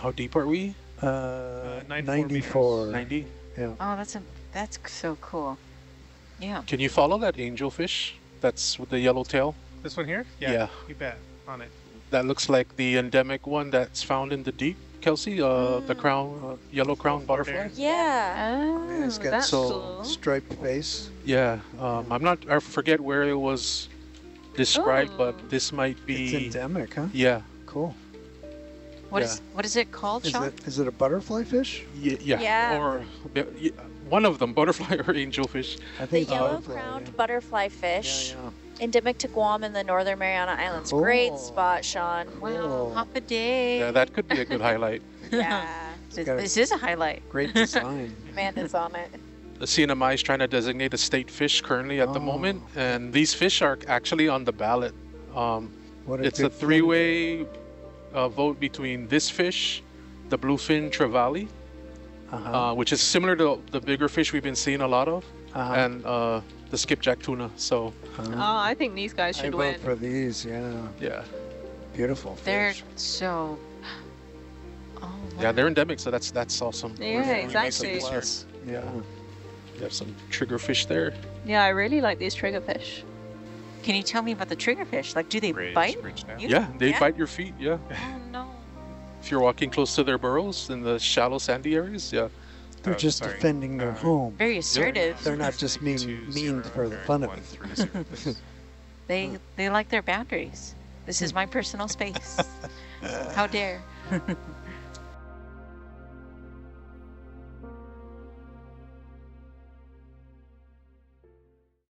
How deep are we? 94. 90? Yeah. Oh, that's so cool. Yeah. Can you follow that angelfish that's with the yellow tail? This one here? Yeah. Yeah. You bet. On it. That looks like the endemic one that's found in the deep, Kelsey, the crown, yellow crown butterfly. Yeah. Oh, yeah, it's got that's so cool. Striped face. Yeah. I forget where it was described, but this might be. It's endemic, huh? Yeah. Cool. What is it called, Sean? Is it a butterfly fish? Yeah. Or one of them, butterfly or angelfish. I think the yellow-crowned butterfly fish, endemic to Guam and the Northern Mariana Islands. Oh. Great spot, Sean. Wow, half a day. Yeah, that could be a good highlight. Yeah, this is a highlight. Great design. Amanda's on it. The CNMI is trying to designate a state fish currently at the moment, and these fish are actually on the ballot. It's a three-way vote between this fish, the bluefin trevally, which is similar to the bigger fish we've been seeing a lot of, and the skipjack tuna. So, I think these guys should win. I vote for these, yeah. Beautiful fish. They're so. Oh, wow. Yeah, they're endemic, so that's awesome. Yeah, exactly. Yeah, you have some trigger fish there. Yeah, I really like these trigger fish. Can you tell me about the triggerfish? Like, do they bite? Yeah, they bite your feet, yeah. Oh, no. If you're walking close to their burrows in the shallow sandy areas, yeah. They're just defending their home. Very assertive. They're not just mean for the fun of it. They like their boundaries. This is my personal space. How dare.